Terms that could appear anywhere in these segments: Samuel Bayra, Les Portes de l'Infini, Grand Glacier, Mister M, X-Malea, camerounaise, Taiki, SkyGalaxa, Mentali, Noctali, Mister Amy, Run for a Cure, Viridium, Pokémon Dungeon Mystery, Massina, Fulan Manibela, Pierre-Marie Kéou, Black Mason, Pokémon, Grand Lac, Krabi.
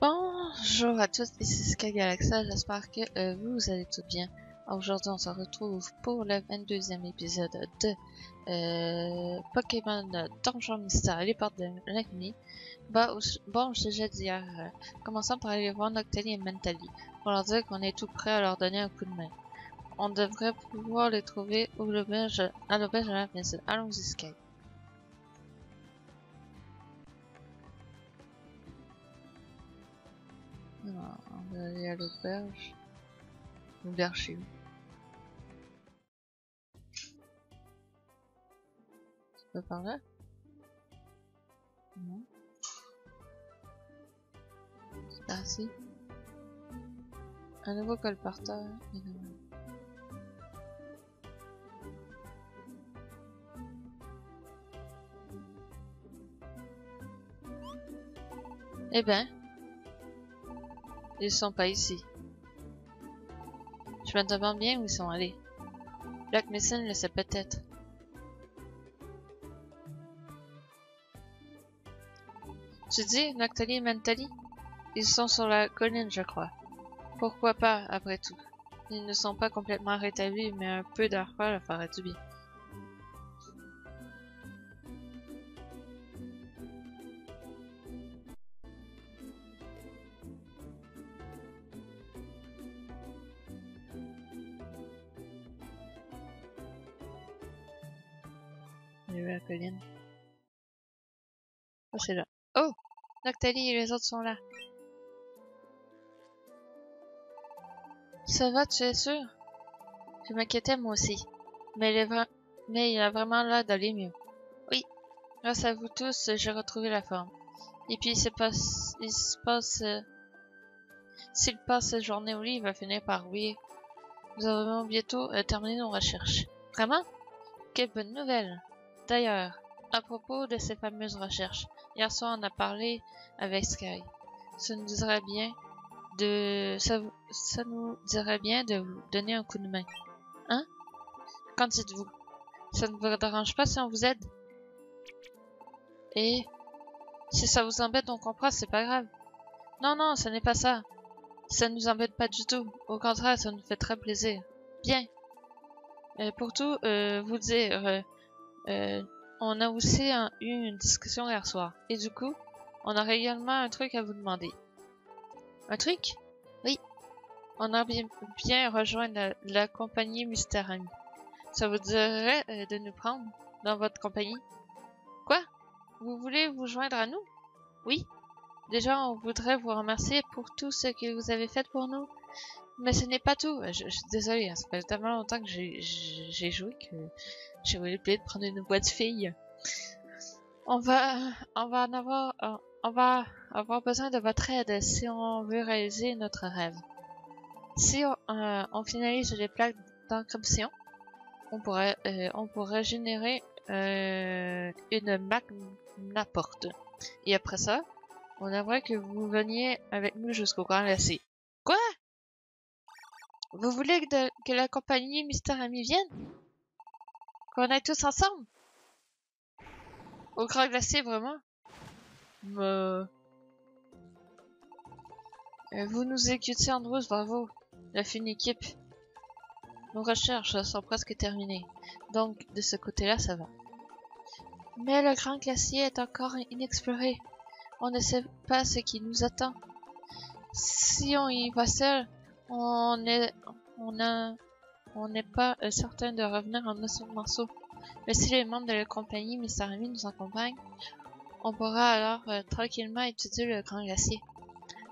Bonjour à tous, ici SkyGalaxa, j'espère que vous allez tous bien. Aujourd'hui on se retrouve pour le 22e épisode de Pokémon Dungeon Mystery, les portes de l'infini. Bon, j'ai déjà dit hier, commençons par aller voir Noctali et Mentali, pour leur dire qu'on est tout prêt à leur donner un coup de main. On devrait pouvoir les trouver à l'auberge de la Maison. Allons-y Sky. Non, on va aller à l'auberge. L'auberge chez vous. C'est pas par là? Non. C'est par ici. Un nouveau colporteur. Eh ben, ils sont pas ici. Je me demande bien où ils sont allés. Black Mason le sait peut-être. Tu dis, Noctali et Mentali? Ils sont sur la colline, je crois. Pourquoi pas, après tout. Ils ne sont pas complètement rétablis, mais un peu d'arfort leur ferait du bien. Oh, c'est là. Oh! Noctali et les autres sont là. Ça va, tu es sûr? Je m'inquiétais moi aussi. Mais il a vraiment l'air d'aller mieux. Oui. Grâce à vous tous, j'ai retrouvé la forme. Et puis, s'il passe cette journée au lit, il va finir par oublier. Nous avons bientôt terminé nos recherches. Vraiment? Quelle bonne nouvelle! D'ailleurs, à propos de ces fameuses recherches, hier soir on a parlé avec Sky. Ça nous dirait bien de vous donner un coup de main. Hein? Qu'en dites-vous? Ça ne vous dérange pas si on vous aide? Et si ça vous embête, on comprend, c'est pas grave. Non, non, ce n'est pas ça. Ça ne nous embête pas du tout. Au contraire, ça nous fait très plaisir. Bien. Pour tout vous dire... on a aussi eu une discussion hier soir. Et du coup, on aurait également un truc à vous demander. Un truc? Oui. On a bien rejoindre la compagnie Mister M. Ça vous dirait de nous prendre dans votre compagnie? Quoi? Vous voulez vous joindre à nous? Oui. Déjà, on voudrait vous remercier pour tout ce que vous avez fait pour nous. Mais ce n'est pas tout. Je suis désolée, hein, ça fait tellement longtemps que j'ai joué que j'ai voulu oublier de prendre une boîte fille. On va avoir besoin de votre aide si on veut réaliser notre rêve. Si on finalise les plaques d'encryption, on pourrait générer une porte. Et après ça, on aimerait que vous veniez avec nous jusqu'au Grand Lac. Quoi? Vous voulez que la compagnie Mister Amy vienne? Qu'on aille tous ensemble? Au Grand Glacier, vraiment? Vous nous écoutez en douce, bravo. La fine équipe. Nos recherches sont presque terminées. Donc, de ce côté-là, ça va. Mais le Grand Glacier est encore inexploré. On ne sait pas ce qui nous attend. Si on y va seul... On n'est pas certain de revenir en un seul morceau. Mais si les membres de la compagnie Mister Amy nous accompagnent, on pourra alors tranquillement étudier le Grand Glacier.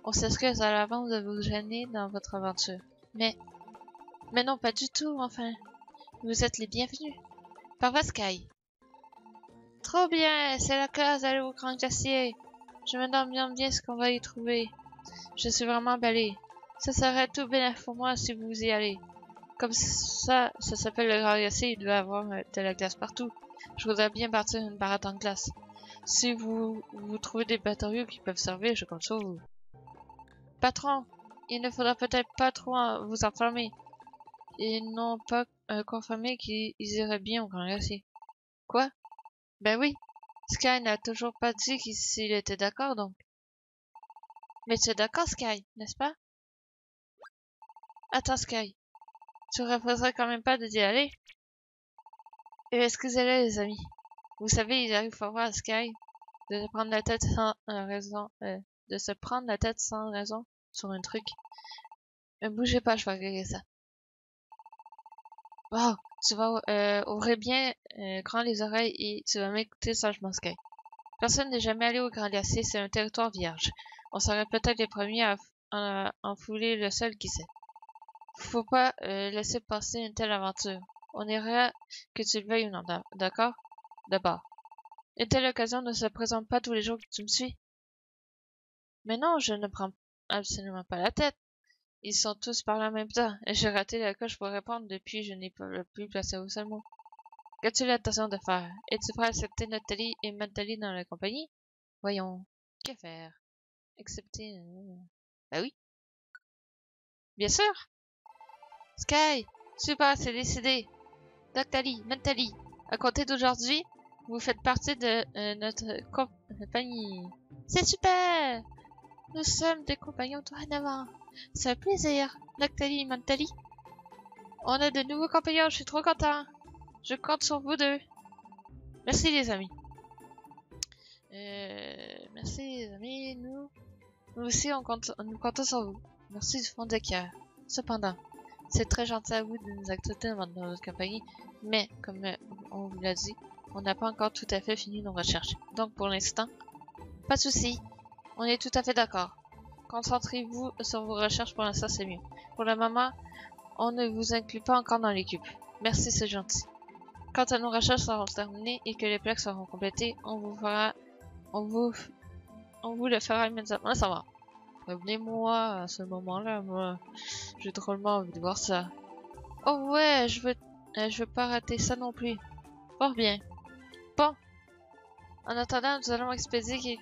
On s'excuse à l'avance de vous gêner dans votre aventure. Mais non, pas du tout, enfin. Vous êtes les bienvenus. Par va Sky. Trop bien, c'est la classe d'aller au Grand Glacier. Je me demande bien ce qu'on va y trouver. Je suis vraiment emballée. Ça serait tout bénéfique pour moi si vous y allez. Comme ça, ça s'appelle le Grand Glacier, il doit avoir de la glace partout. Je voudrais bien partir une barre en glace. Si vous trouvez des matériaux qui peuvent servir, je compte sur vous. Patron, il ne faudra peut-être pas trop vous enfermer. Ils n'ont pas confirmé qu'ils iraient bien au Grand Glacier. Quoi? Ben oui. Sky n'a toujours pas dit s'il était d'accord donc. Mais tu es d'accord, Sky, n'est-ce pas? Attends, Sky. Tu refuserais quand même pas de d'y aller? Excusez-le, les amis. Vous savez, il arrive parfois à Sky de se prendre la tête sans raison. Sur un truc. Ne bougez pas, je vais régler ça. Wow, tu vas ouvrir bien grand les oreilles et tu vas m'écouter sagement, Sky. Personne n'est jamais allé au Grand Glacier, c'est un territoire vierge. On serait peut-être les premiers à enfouler le sol, qui sait. Faut pas laisser passer une telle aventure. On ira que tu le veuilles ou non, d'accord? D'abord. Une telle occasion ne se présente pas tous les jours que tu me suis. Mais non, je ne prends absolument pas la tête. Ils sont tous par là en même temps, et j'ai raté la coche pour répondre depuis je n'ai plus placé au seul mot. Qu'as-tu l'intention de faire? Es-tu prêt à accepter Noctali et Mentali dans la compagnie? Voyons, que faire? Accepter... Bah oui. Bien sûr! Sky, super, c'est décidé. Noctali, Mentali, à compter d'aujourd'hui, vous faites partie de notre compagnie. C'est super! Nous sommes des compagnons dorénavant. C'est un plaisir, Noctali et Mentali. On a de nouveaux compagnons, je suis trop content. Je compte sur vous deux. Merci les amis. Nous aussi, nous comptons sur vous. Merci du fond de cœur. Cependant, c'est très gentil à vous de nous accepter dans notre compagnie, mais comme on vous l'a dit, on n'a pas encore tout à fait fini nos recherches. Donc pour l'instant, pas de soucis. On est tout à fait d'accord. Concentrez-vous sur vos recherches pour l'instant, c'est mieux. Pour le moment, on ne vous inclut pas encore dans l'équipe. Merci, c'est gentil. Quand nos recherches seront terminées et que les plaques seront complétées, on vous le fera immédiatement savoir. Revenez-moi à ce moment-là, moi. J'ai drôlement envie de voir ça. Oh ouais, je veux pas rater ça non plus. Fort bien. Bon. En attendant, nous allons expédier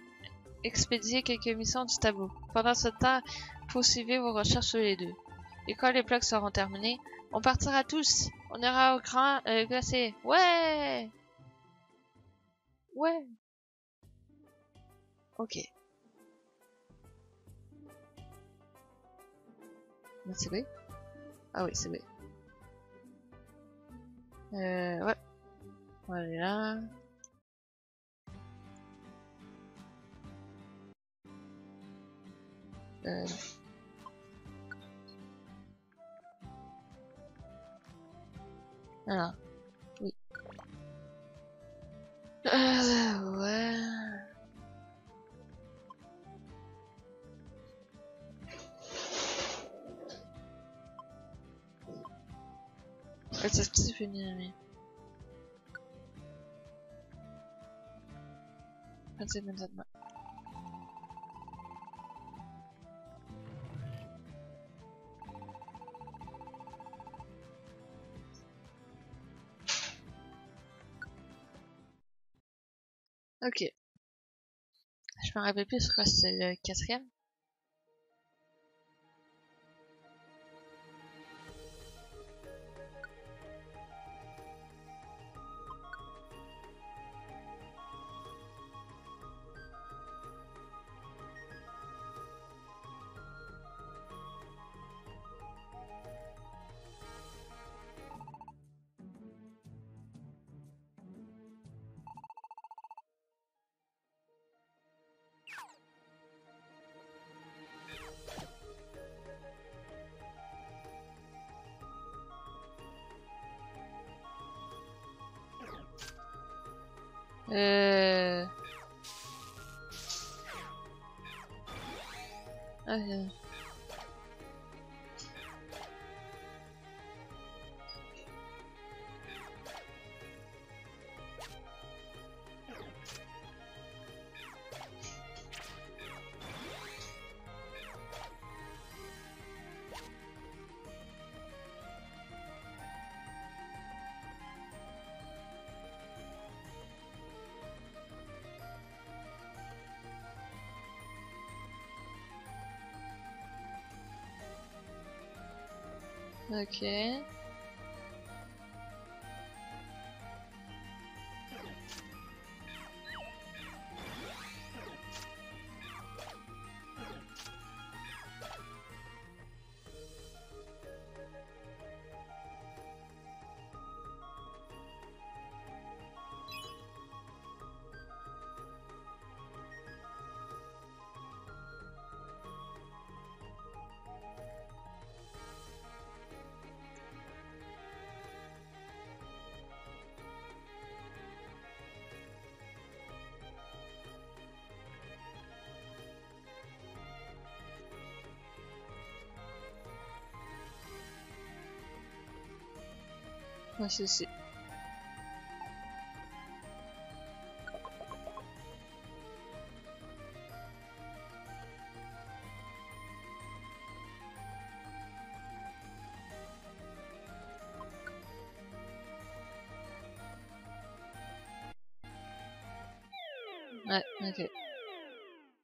quelques missions du tableau. Pendant ce temps, poursuivez vos recherches sur les deux. Et quand les plaques seront terminées, on partira tous. On ira au Grand Glacier. Ouais! Ouais! Ok. C'est vrai? Ah oui, c'est vrai. Ouais. Voilà. Ah, oui. Ouais. C'est ce que c'est fini, ami. C'est maintenant. Ok. Je me rappelle plus, je crois que c'est le quatrième. Ok. Moi c'est aussi. Ouais, ok.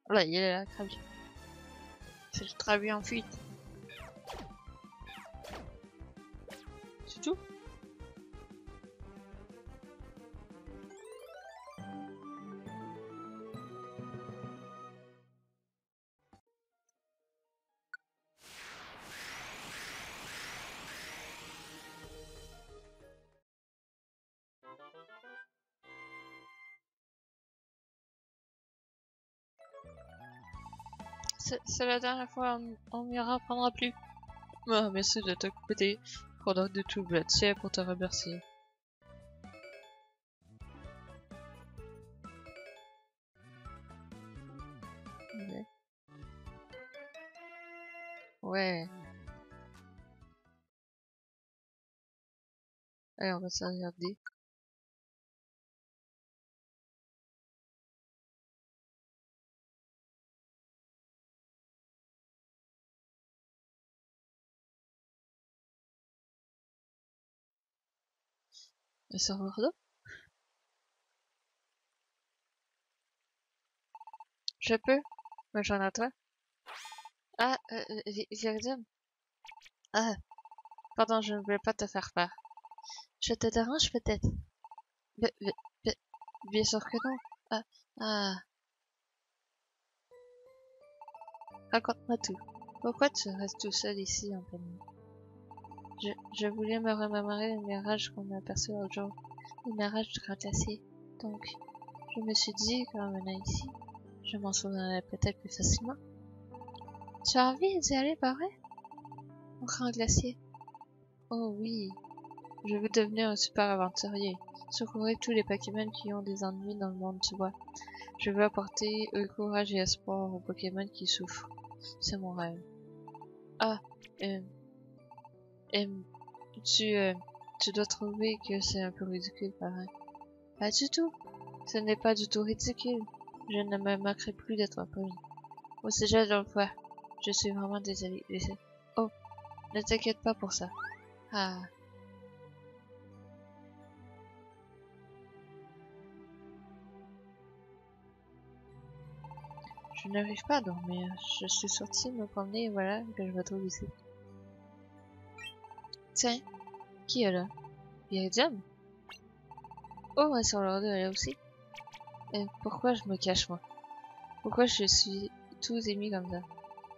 Voilà, il est là, Krabi. C'est le Krabi en fuite. C'est tout? C'est la dernière fois, on m'ira prendra plus. Ah, merci de t'occuper pendant de tout le bled pour te remercier. Ouais. Ouais. Allez, on va se regarder. Le serveur d'eau. Je peux me joindre à toi. Ah, Viridium. Ah, pardon, je ne voulais pas te faire peur. Je te dérange peut-être? Bien sûr que non. Ah, ah. Raconte-moi tout. Pourquoi tu restes tout seul ici en pleine nuit? Je voulais me remémorer le mirage qu'on a aperçu l'autre jour, le mirage du Grand Glacier. Donc, je me suis dit qu'en venant ici, je m'en souviendrai peut-être plus facilement. Tu as envie d'y aller, pas vrai? Au Grand Glacier. Oh oui, je veux devenir un super aventurier, secourir tous les Pokémon qui ont des ennuis dans le monde, tu vois. Je veux apporter courage et espoir aux Pokémon qui souffrent. C'est mon rêve. Ah, tu dois trouver que c'est un peu ridicule, pareil. Pas du tout. Ce n'est pas du tout ridicule. Je ne me moquerai plus de toi, Pauline. Au sujet de l'emploi, je suis vraiment désolée. Oh, ne t'inquiète pas pour ça. Ah. Je n'arrive pas à dormir. Je suis sortie me promener et voilà que je me trouve ici. Tiens, qui est là? Viridium? Oh, ouais, sur l'ordre, elle est là aussi. Et pourquoi je me cache, moi? Pourquoi je suis tous émis comme ça?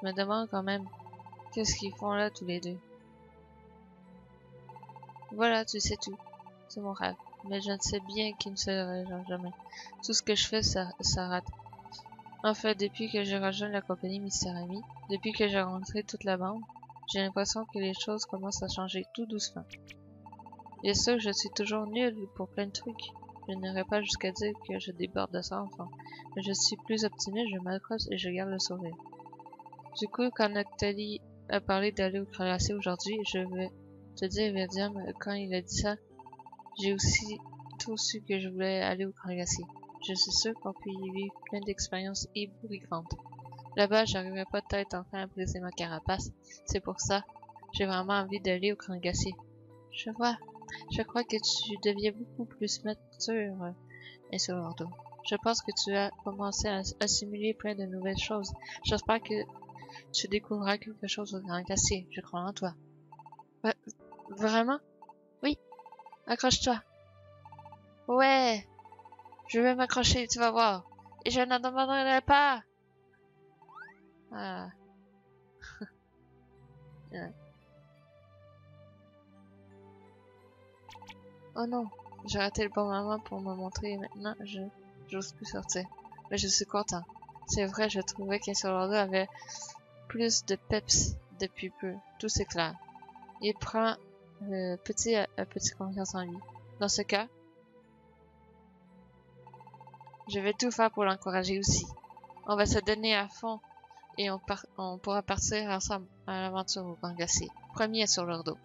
Je me demande quand même, qu'est-ce qu'ils font là, tous les deux? Voilà, tu sais tout. C'est mon rêve. Mais je ne sais bien qui ne se rejoint jamais. Tout ce que je fais, ça rate. En fait, depuis que j'ai rejoint la compagnie Mister Amy, depuis que j'ai rencontré toute la bande, j'ai l'impression que les choses commencent à changer tout doucement. Bien sûr, je suis toujours nulle pour plein de trucs. Je n'irai pas jusqu'à dire que je déborde de ça, enfin. Mais je suis plus optimiste, je m'accroche et je garde le sourire. Du coup, quand Noctali a parlé d'aller au Grand Lac aujourd'hui, je vais te dire, Viridium, quand il a dit ça, j'ai aussi tout su que je voulais aller au Grand Lac. Je suis sûre qu'on peut y vivre plein d'expériences ébouriffantes. Là-bas, j'arriverai peut-être enfin à briser ma carapace. C'est pour ça, j'ai vraiment envie d'aller au Grand Glacier. Je vois. Je crois que tu deviens beaucoup plus mature et sur leur dos. Je pense que tu as commencé à assimiler plein de nouvelles choses. J'espère que tu découvriras quelque chose au Grand Glacier. Je crois en toi. Vraiment? Oui. Accroche-toi. Ouais. Je vais m'accrocher, tu vas voir. Et je n'en demanderai pas. Ah. Yeah. Oh non, j'ai raté le bon moment pour me montrer et maintenant j'ose plus sortir. Mais je suis content. C'est vrai, je trouvais qu'Insolordo avait plus de peps depuis peu. Tout s'éclaire. Il prend petit à petit confiance en lui. Dans ce cas, je vais tout faire pour l'encourager aussi. On va se donner à fond. Et on pourra partir ensemble à l'aventure au Grand Glacier. Premier sur leur dos.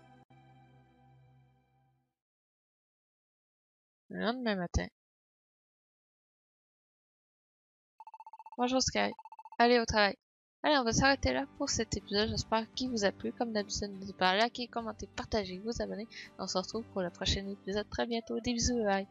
le lendemain matin. Bonjour Sky, allez au travail. Allez, on va s'arrêter là pour cet épisode, j'espère qu'il vous a plu. Comme d'habitude, n'hésitez pas à liker, commenter, partager, vous abonner. On se retrouve pour le prochain épisode très bientôt. Des bisous, bye!